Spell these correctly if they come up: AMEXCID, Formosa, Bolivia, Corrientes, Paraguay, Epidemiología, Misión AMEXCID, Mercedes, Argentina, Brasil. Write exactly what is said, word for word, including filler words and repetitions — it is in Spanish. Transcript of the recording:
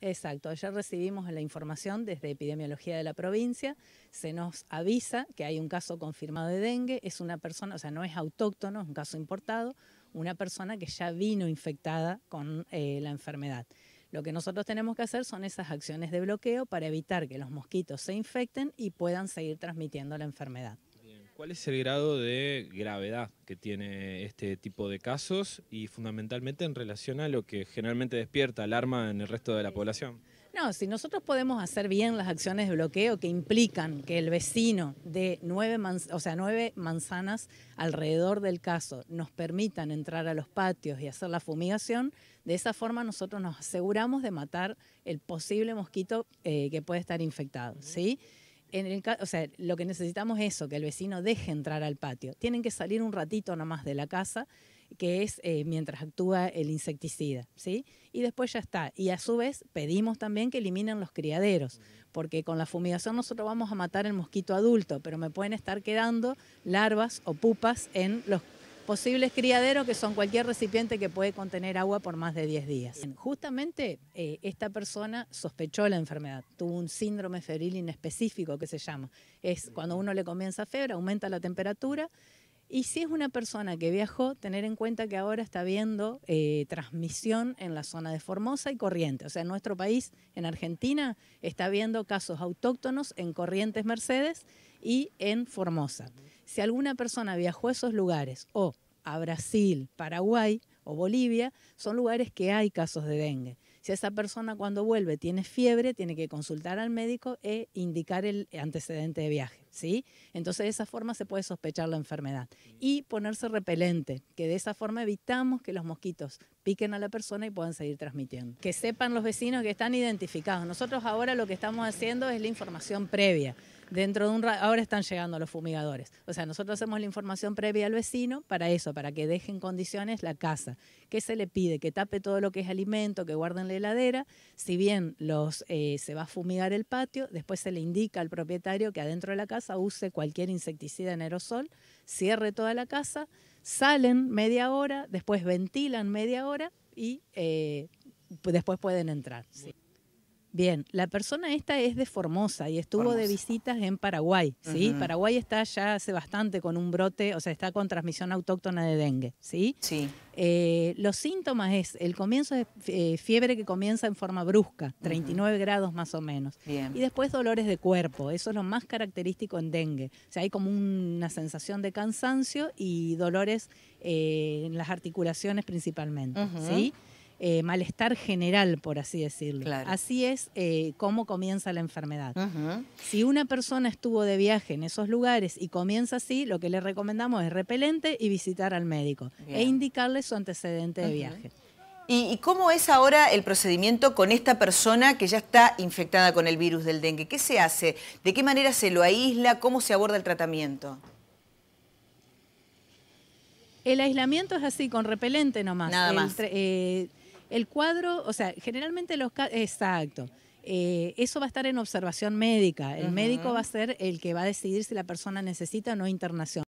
Exacto, ayer recibimos la información desde Epidemiología de la provincia, se nos avisa que hay un caso confirmado de dengue, es una persona, o sea, no es autóctono, es un caso importado, una persona que ya vino infectada con eh, la enfermedad. Lo que nosotros tenemos que hacer son esas acciones de bloqueo para evitar que los mosquitos se infecten y puedan seguir transmitiendo la enfermedad. ¿Cuál es el grado de gravedad que tiene este tipo de casos y fundamentalmente en relación a lo que generalmente despierta alarma en el resto de la población? No, si nosotros podemos hacer bien las acciones de bloqueo que implican que el vecino de nueve, manz- o sea, nueve manzanas alrededor del caso nos permitan entrar a los patios y hacer la fumigación, de esa forma nosotros nos aseguramos de matar el posible mosquito eh, que puede estar infectado, ¿sí? En el, o sea, lo que necesitamos es eso, que el vecino deje entrar al patio. Tienen que salir un ratito nomás de la casa, que es eh, mientras actúa el insecticida, ¿sí? Y después ya está. Y a su vez pedimos también que eliminen los criaderos, porque con la fumigación nosotros vamos a matar el mosquito adulto, pero me pueden estar quedando larvas o pupas en los posibles criaderos, que son cualquier recipiente que puede contener agua por más de diez días. Justamente eh, esta persona sospechó la enfermedad, tuvo un síndrome febril inespecífico que se llama. Es cuando uno le comienza fiebre, aumenta la temperatura, y si es una persona que viajó, tener en cuenta que ahora está habiendo eh, transmisión en la zona de Formosa y Corrientes. O sea, en nuestro país, en Argentina, está habiendo casos autóctonos en Corrientes, Mercedes y en Formosa. Si alguna persona viajó a esos lugares, o a Brasil, Paraguay o Bolivia, son lugares que hay casos de dengue. Si esa persona cuando vuelve tiene fiebre, tiene que consultar al médico e indicar el antecedente de viaje, ¿sí? Entonces de esa forma se puede sospechar la enfermedad. Y ponerse repelente, que de esa forma evitamos que los mosquitos piquen a la persona y puedan seguir transmitiendo. Que sepan los vecinos que están identificados. Nosotros ahora lo que estamos haciendo es la información previa. Dentro de un rato, ahora están llegando los fumigadores. O sea, nosotros hacemos la información previa al vecino para eso, para que deje en condiciones la casa. ¿Qué se le pide? Que tape todo lo que es alimento, que guarden la heladera. Si bien los, eh, se va a fumigar el patio, después se le indica al propietario que adentro de la casa use cualquier insecticida en aerosol, cierre toda la casa, salen media hora, después ventilan media hora y eh, después pueden entrar, ¿sí? Bien, la persona esta es de Formosa y estuvo Formosa. de visitas en Paraguay, ¿sí? Uh-huh. Paraguay está ya hace bastante con un brote, o sea, está con transmisión autóctona de dengue, ¿sí? Sí. Eh, los síntomas es, el comienzo es eh, fiebre que comienza en forma brusca, treinta y nueve uh-huh. grados más o menos. Bien. Y después dolores de cuerpo, eso es lo más característico en dengue. O sea, hay como una sensación de cansancio y dolores eh, en las articulaciones principalmente, uh-huh. ¿sí? Eh, malestar general, por así decirlo. Claro. Así es eh, cómo comienza la enfermedad. Uh-huh. Si una persona estuvo de viaje en esos lugares y comienza así, lo que le recomendamos es repelente y visitar al médico. Bien. E indicarle su antecedente de uh-huh. viaje. ¿Y, ¿Y cómo es ahora el procedimiento con esta persona que ya está infectada con el virus del dengue? ¿Qué se hace? ¿De qué manera se lo aísla? ¿Cómo se aborda el tratamiento? El aislamiento es así, con repelente nomás. Nada más. El, eh, El cuadro, o sea, generalmente los casos... Exacto. Eh, eso va a estar en observación médica. El uh-huh. médico va a ser el que va a decidir si la persona necesita o no internación.